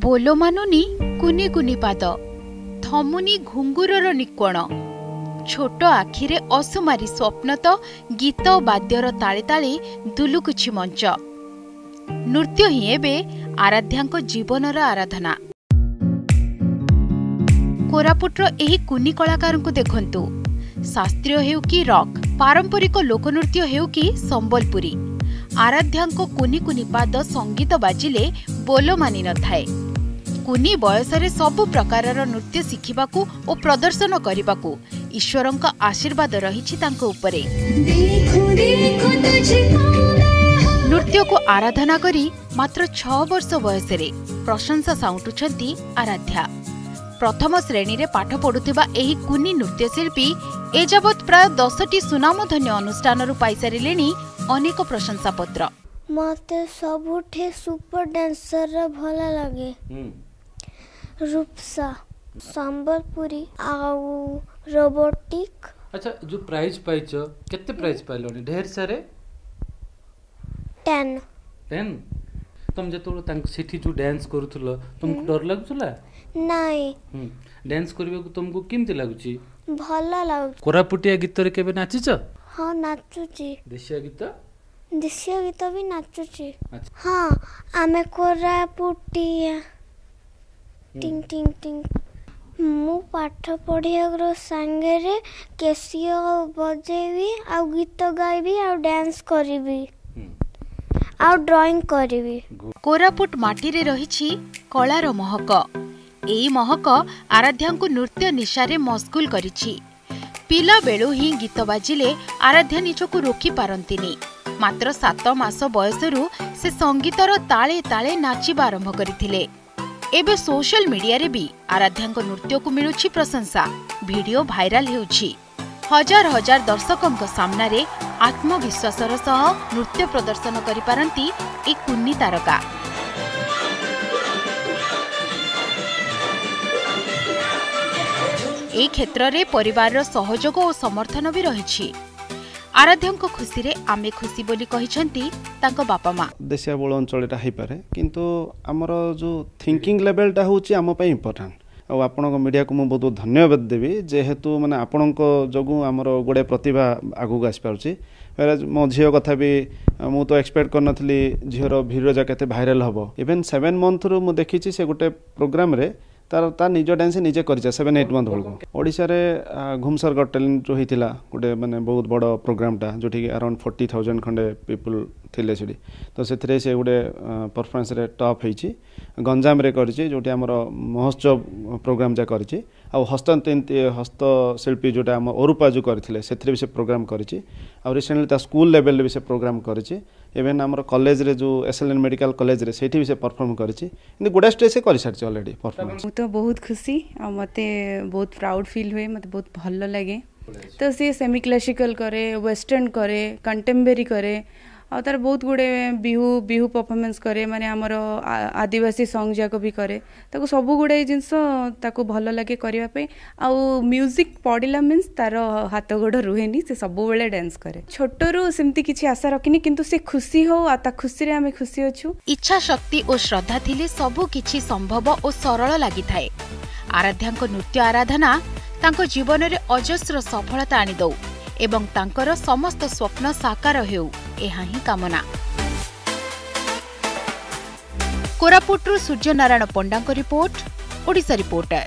बोलो मानुनी कुनी कुनी पाद थमुनी घुंगुरर निकोण छोट आखिरे असुमारी स्वप्न तो गीत वाद्यर ताले ताले दुलुकुछि मंच नृत्य ही एबे आराध्यांको जीवनर आराधना। कोरापुटर एही कुनी कलाकारंको देखंतु शास्त्रीय हेउ कि रॉक पारंपरिक लोकनृत्य हेउ कि संबलपुरी आराध्यांको कुनी कुनी पाद संगीत बाजिले बोलो मानि न थाए। कुनी बयसरे सबु प्रकारर नृत्य शिखिबाकू ओ प्रदर्शन करिबाकू ईश्वरंका आशीर्वाद रहिछि तांको उपरे। नृत्य को आराधना करी मात्र 6 वर्ष बयसरे प्रशंसा साउंटुछंती आराध्या। प्रथम श्रेणी रे पाठ पढुथिबा एही कुनी नृत्यशिल्पी एजावत प्राय 10टी सुनामधन्य अनुष्ठान रु पाइसारिलेनी अनेक प्रशंसा पत्र। मते सबुठे सुपर डांसर रे भला लागे रूपसा संबलपुरी आउ रोबोटिक। अच्छा जो प्राइस पाइचो केते प्राइस पाइलोनी? ढेर सारे 10 10। तुम जतोलो तंग सिटी जो डांस करथुलो तुमको डर लागथुला? नाही। डांस करबे को तुमको किमती लागुची? भला लागु। कोरापुटिया गीत रे केबे नाचिचो? हां नाचुची। देशिया गीत? देशिया गीत भी नाचुची। हां आमे कोरापुटिया टिंग टिंग टिंग मु पाठ पढ़िया ग्रो संगे रे केसियो बजेबी आ गीत गाइबी आ डांस करिबी आ ड्राइंग करिबी। कोरापुट माटी रे रहिछि कलार महक। एई महक आराध्या को नृत्य निशारे मशगुल करिछि। पिला बेलू ही गीत बाजिले आराध्या निजको रोकी पारंतिनी। मात्र 7 मास बयसरू से संगीतर ताले ताले नाचिबा आरंभ करिथिले। एबे सोशल मीडिया रे भी आराध्यांको नृत्य को मिलुछि प्रशंसा। वीडियो भाइराल हेउछि। हजार हजार दर्शकों सामना रे आत्मविश्वासर सह नृत्य प्रदर्शन करि पारंती ए कुन्नी तारका। ए क्षेत्र रे परिवार रो सहयोग और समर्थन भी रहिछि। आराध्यांको खुशी रे आमे खुशी बोली कहिसंती तांको बापा मां। देशिया बोल अंचलटा हे पारे किंतु हमरो जो थिंकिंग लेवल टा होछि हम पय इंपोर्टेंट। और आपनको मीडिया को बहुत बहुत धन्यवाद देवी जेहेतु माने आपनको जगू हमर गोडे प्रतिभा आगु आसी पारुछि। मो झियो कथा भी मु तो एक्सपेक्ट करनथली झियोर भिडियो जा केते भाइरल हबो। इवन 7 मंथ रु मु देखिछि से गोटे प्रोग्राम रे तार निज डांस निजे कर 7-8 मंथ बेलू ओडिशा रे घुमसरगढ़ टैलेंट जो होता गोटे माने बहुत बड़ प्रोग्रामटा जो अराउंड 40,000 खंडे पीपल थे से तो से गोटे परफॉर्मेंस रे टॉप होती। गंजाम रे जोटी हमरो महोत्सव प्रोग्राम जा कर हस्तशिल्पी जोटा हम ओरुपा जो करथिले से भी से प्रोग्राम कर स्कूल लेवल भी से प्रोग्राम कर इवेन आम कॉलेज रे जो एसएलएन मेडिकल कॉलेज रे सेठी भी से परफॉर्म करछि। गुडा स्टेज से कर सारछि ऑलरेडी परफॉर्मेंस। मु तो बहुत खुशी आ मते बहुत प्राउड फील हुए। मते बहुत भल लागे तो से सेमी क्लासिकल करे वेस्टर्न करे कंटेम्पररी करे आ तार बहुत गुडे बिहू परफॉर्मेंस करे माने हमर आदिवासी सॉन्ग जाको भी करे ताको सब गुडे जिंस ताको भल लागे करबा पे। आ म्यूजिक पडिला मीन्स तार हाथ गोड़ रुहेनी से सब बेले डांस करे। छोटरू सेमती किछि आशा रखिनी किंतु से खुशी हो आ ता खुशी रे हमें खुशी होछु। इच्छा शक्ति और श्रद्धा थिले सब किछि संभव और सरल लागि थाए। आराध्या को नृत्य आराधना तांको जीवन रे अजस्र सफलता आनी दो एवं तांकर समस्त स्वप्न साकार हेउ एहा ही कामना। कोरापुटरू सूर्यनारायण पंडांको रिपोर्ट, ओडिशा रिपोर्टर।